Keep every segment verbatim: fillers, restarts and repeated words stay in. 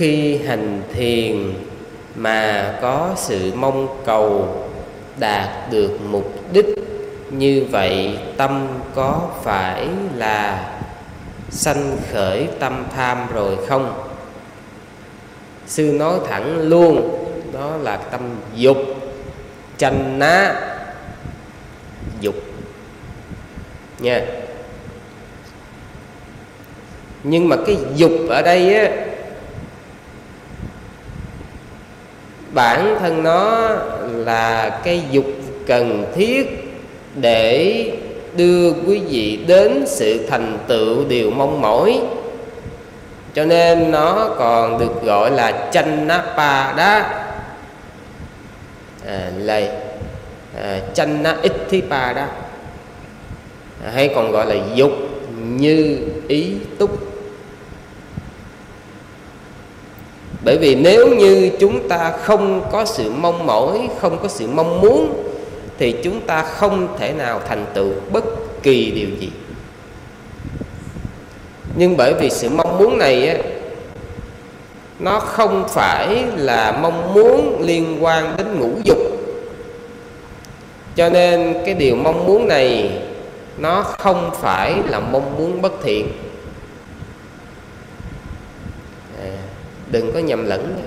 khi hành thiền mà có sự mong cầu đạt được mục đích như vậy, tâm có phải là sanh khởi tâm tham rồi không? Sư nói thẳng luôn, đó là tâm dục, chanh ná dục nha. Nhưng mà cái dục ở đây á, bản thân nó là cái dục cần thiết để đưa quý vị đến sự thành tựu điều mong mỏi, cho nên nó còn được gọi là channapada, à, là à, channa ittipada, à, hay còn gọi là dục như ý túc. Bởi vì nếu như chúng ta không có sự mong mỏi, không có sự mong muốn, thì chúng ta không thể nào thành tựu bất kỳ điều gì. Nhưng bởi vì sự mong muốn này, nó không phải là mong muốn liên quan đến ngũ dục, cho nên cái điều mong muốn này nó không phải là mong muốn bất thiện. Đừng có nhầm lẫn.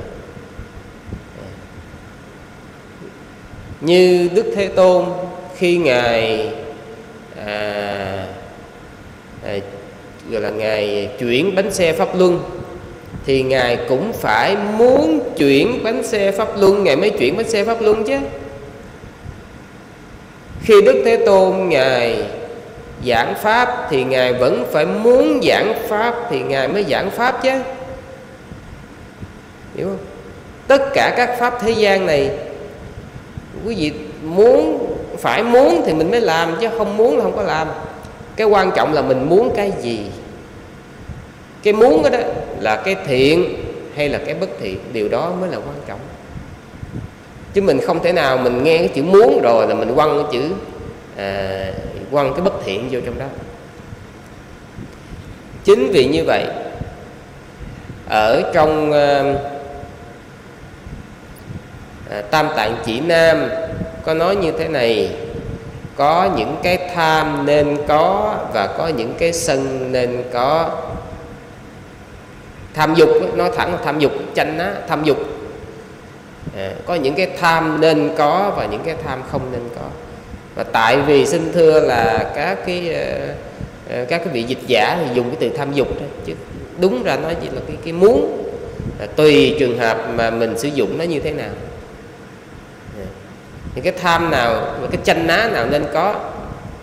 Như Đức Thế Tôn khi Ngài à, à, gọi là Ngài chuyển bánh xe Pháp Luân, thì Ngài cũng phải muốn chuyển bánh xe Pháp Luân, Ngài mới chuyển bánh xe Pháp Luân chứ. Khi Đức Thế Tôn Ngài giảng Pháp thì Ngài vẫn phải muốn giảng Pháp thì Ngài mới giảng Pháp chứ. Hiểu không? Tất cả các Pháp thế gian này, quý vị muốn, phải muốn thì mình mới làm, chứ không muốn là không có làm. Cái quan trọng là mình muốn cái gì. Cái muốn đó, đó là cái thiện hay là cái bất thiện, điều đó mới là quan trọng. Chứ mình không thể nào mình nghe cái chữ muốn rồi là mình quăng cái chữ à, quăng cái bất thiện vô trong đó. Chính vì như vậy, ở trong uh, Tam Tạng Chỉ Nam có nói như thế này: có những cái tham nên có và có những cái sân nên có. Tham dục, nói thẳng là tham dục, chanh á, tham dục à, có những cái tham nên có và những cái tham không nên có. Và tại vì xin thưa là các cái uh, các cái vị dịch giả thì dùng cái từ tham dục thôi, chứ đúng ra nó chỉ là cái, cái muốn à, tùy trường hợp mà mình sử dụng nó như thế nào. Những cái tham nào, cái chanh ná nào nên có,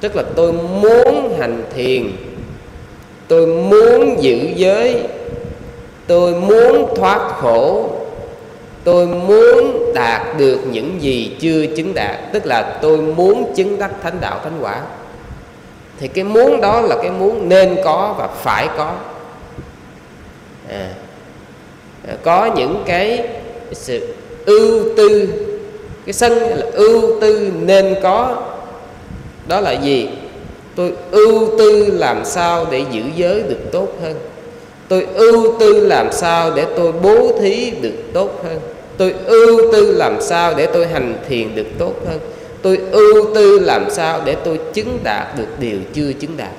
tức là tôi muốn hành thiền, tôi muốn giữ giới, tôi muốn thoát khổ, tôi muốn đạt được những gì chưa chứng đạt, tức là tôi muốn chứng đắc thánh đạo thánh quả. Thì cái muốn đó là cái muốn nên có và phải có. à, Có những cái sự ưu tư, cái sân là ưu tư nên có. Đó là gì? Tôi ưu tư làm sao để giữ giới được tốt hơn, tôi ưu tư làm sao để tôi bố thí được tốt hơn, tôi ưu tư làm sao để tôi hành thiền được tốt hơn, tôi ưu tư làm sao để tôi chứng đạt được điều chưa chứng đạt.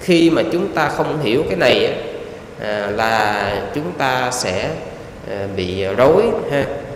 Khi mà chúng ta không hiểu cái này á, à, là chúng ta sẽ bị rối ha.